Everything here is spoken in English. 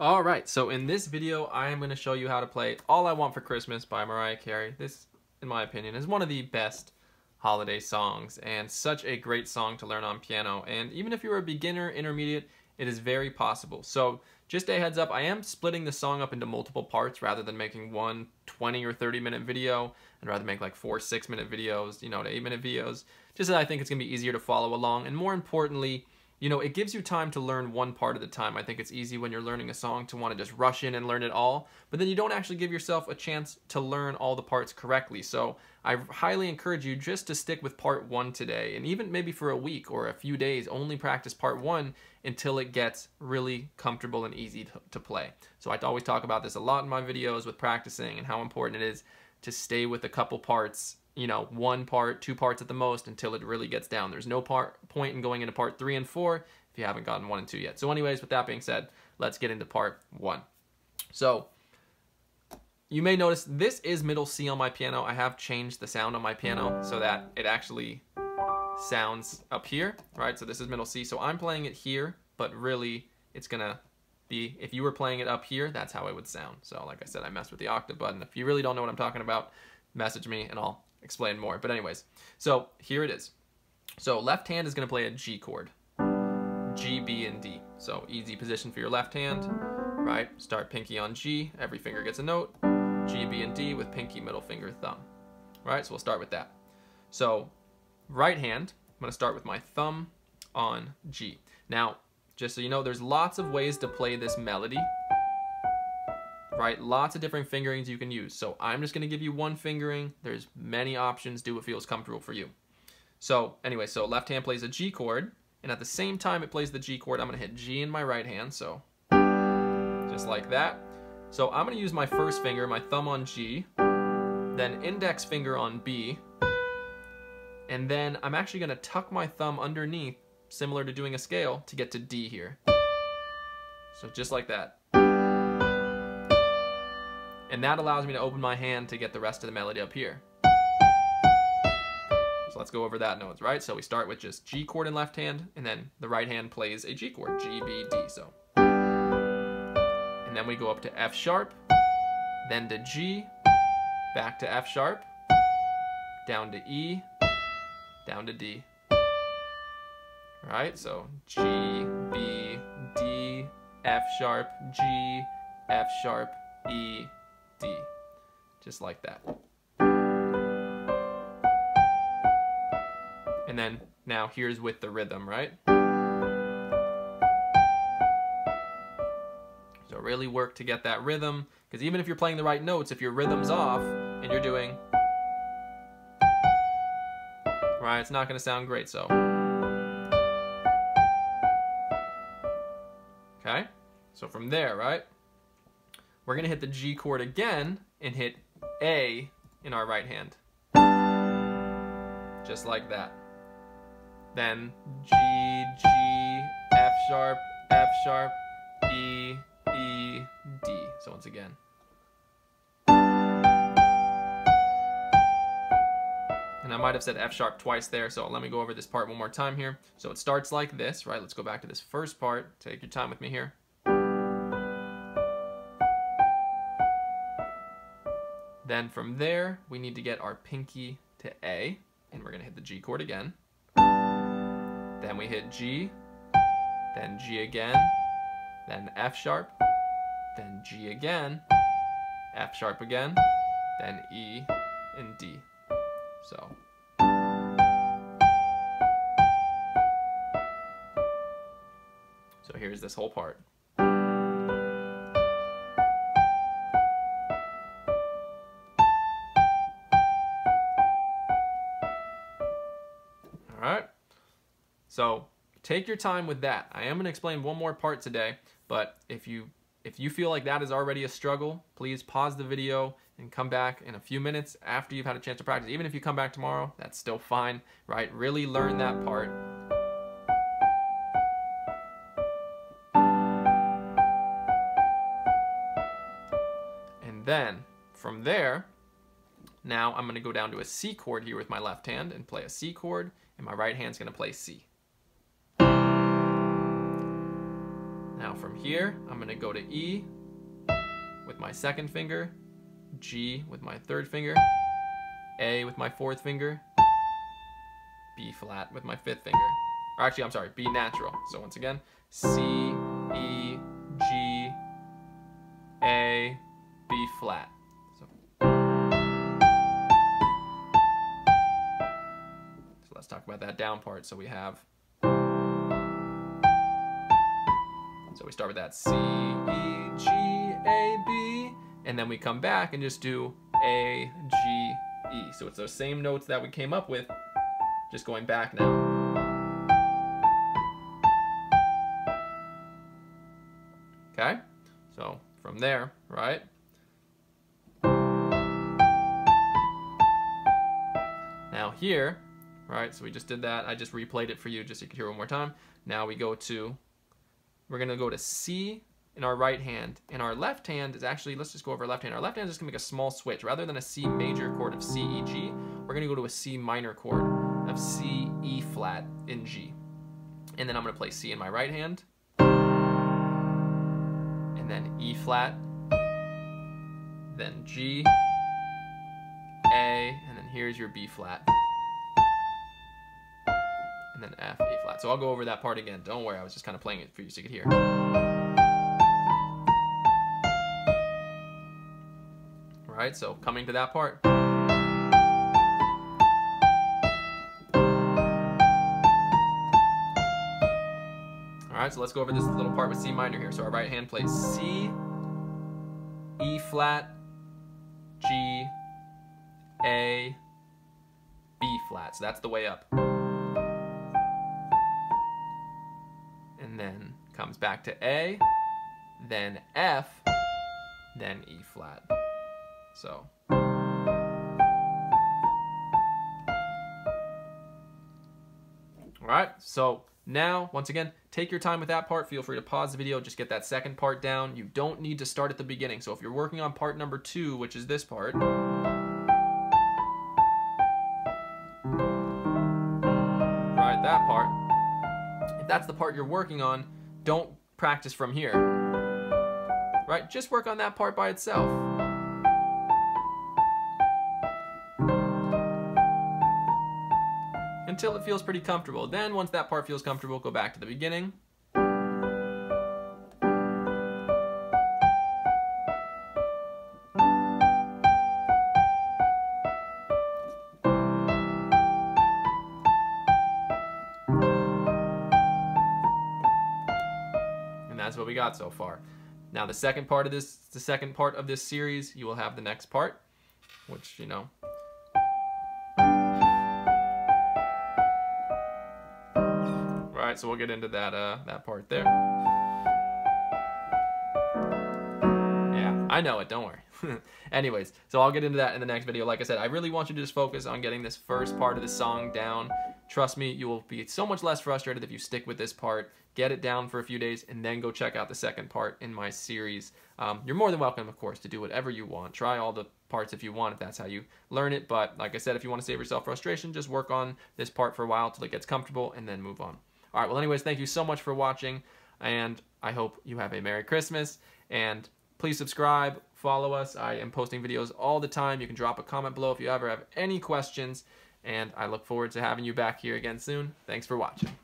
Alright, so in this video I am going to show you how to play All I Want for Christmas by Mariah Carey. This, in my opinion, is one of the best holiday songs and such a great song to learn on piano, and even if you're a beginner, intermediate, it is very possible. So just a heads up, I am splitting the song up into multiple parts rather than making one 20 or 30 minute video. I'd rather make like 4 six-minute videos, you know, to 8-minute videos, just so I think it's going to be easier to follow along, and more importantly, you know, it gives you time to learn one part at a time. I think it's easy when you're learning a song to want to just rush in and learn it all, but then you don't actually give yourself a chance to learn all the parts correctly. So I highly encourage you just to stick with part one today, and even maybe for a week or a few days, only practice part one until it gets really comfortable and easy to play. So I always talk about this a lot in my videos with practicing and how important it is to stay with a couple parts, you know, one part, 2 parts at the most, until it really gets down. There's no point in going into part 3 and 4 if you haven't gotten 1 and 2 yet. So anyways, with that being said, let's get into part 1. So you may notice this is middle C on my piano. I have changed the sound on my piano so that it actually sounds up here, right? So this is middle C. So I'm playing it here, but really it's gonna be, if you were playing it up here, that's how it would sound. So like I said, I messed with the octave button. If you really don't know what I'm talking about, message me and I'll explain more. But anyways, so here it is. So left hand is going to play a G chord, G, B, and D. So easy position for your left hand, right? Start pinky on G, every finger gets a note, G, B, and D with pinky, middle finger, thumb, right? So we'll start with that. So right hand, I'm going to start with my thumb on G. Now, just so you know, there's lots of ways to play this melody, right? Lots of different fingerings you can use. So I'm just going to give you one fingering. There's many options. Do what feels comfortable for you. So anyway, so left hand plays a G chord, and at the same time it plays the G chord, I'm going to hit G in my right hand. So just like that. So I'm going to use my first finger, my thumb on G, then index finger on B, and then I'm actually going to tuck my thumb underneath, similar to doing a scale, to get to D here. So just like that. And that allows me to open my hand to get the rest of the melody up here. So let's go over that notes, right? So we start with just G chord in left hand, and then the right hand plays a G chord, G, B, D, so. And then we go up to F sharp, then to G, back to F sharp, down to E, down to D. All right, so G, B, D, F sharp, G, F sharp, E, D, just like that. And then now here's with the rhythm, right? So really work to get that rhythm, because even if you're playing the right notes, if your rhythm's off and you're doing, right, it's not going to sound great. So okay, so from there, right, we're going to hit the G chord again and hit A in our right hand. Just like that. Then G, G, F sharp, E, E, D. So once again. And I might have said F sharp twice there, so let me go over this part one more time here. So it starts like this, right? Let's go back to this first part. Take your time with me here. Then from there, we need to get our pinky to A, and we're going to hit the G chord again. Then we hit G, then G again, then F sharp, then G again, F sharp again, then E and D. So. So here's this whole part. So take your time with that. I am going to explain one more part today, but if you feel like that is already a struggle, please pause the video and come back in a few minutes after you've had a chance to practice. Even if you come back tomorrow, that's still fine, right? Really learn that part. And then from there, now I'm going to go down to a C chord here with my left hand and play a C chord, and my right hand's going to play C. Now from here, I'm gonna go to E with my second finger, G with my third finger, A with my fourth finger, B flat with my fifth finger. Or actually, I'm sorry, B natural. So once again, C, E, G, A, B flat. So let's talk about that down part. So we have, so we start with that C, E, G, A, B, and then we come back and just do A, G, E. So it's those same notes that we came up with, just going back now. Okay? So from there, right? Now here, right, so we just did that. I just replayed it for you just so you could hear one more time. Now we go to, we're gonna go to C in our right hand, and our left hand is actually, let's just go over our left hand. Our left hand is just gonna make a small switch. Rather than a C major chord of C, E, G, we're gonna go to a C minor chord of C, E flat, and G. And then I'm gonna play C in my right hand, and then E flat, then G, A, and then here's your B flat. And then F, E flat. So I'll go over that part again. Don't worry, I was just kind of playing it for you so you could hear. All right, so coming to that part. All right, so let's go over this little part with C minor here. So our right hand plays C, E flat, G, A, B flat. So that's the way up. And then comes back to A, then F, then E flat. So. All right, so now, once again, take your time with that part. Feel free to pause the video, just get that second part down. You don't need to start at the beginning. So if you're working on part number two, which is this part, right, that part, if that's the part you're working on, don't practice from here, right? Just work on that part by itself. Until it feels pretty comfortable. Then once that part feels comfortable, go back to the beginning. That's what we got so far. Now the second part of this series, you will have the next part, which, you know. Right, so we'll get into that that part there. Yeah, I know it, don't worry. Anyways, so I'll get into that in the next video. Like I said, I really want you to just focus on getting this first part of the song down. Trust me, you will be so much less frustrated if you stick with this part, get it down for a few days, and then go check out the second part in my series. You're more than welcome, of course, to do whatever you want. Try all the parts if you want, if that's how you learn it. But like I said, if you want to save yourself frustration, just work on this part for a while till it gets comfortable and then move on. All right, well, anyways, thank you so much for watching, and I hope you have a Merry Christmas, and please subscribe, follow us. I am posting videos all the time. You can drop a comment below if you ever have any questions. And I look forward to having you back here again soon. Thanks for watching.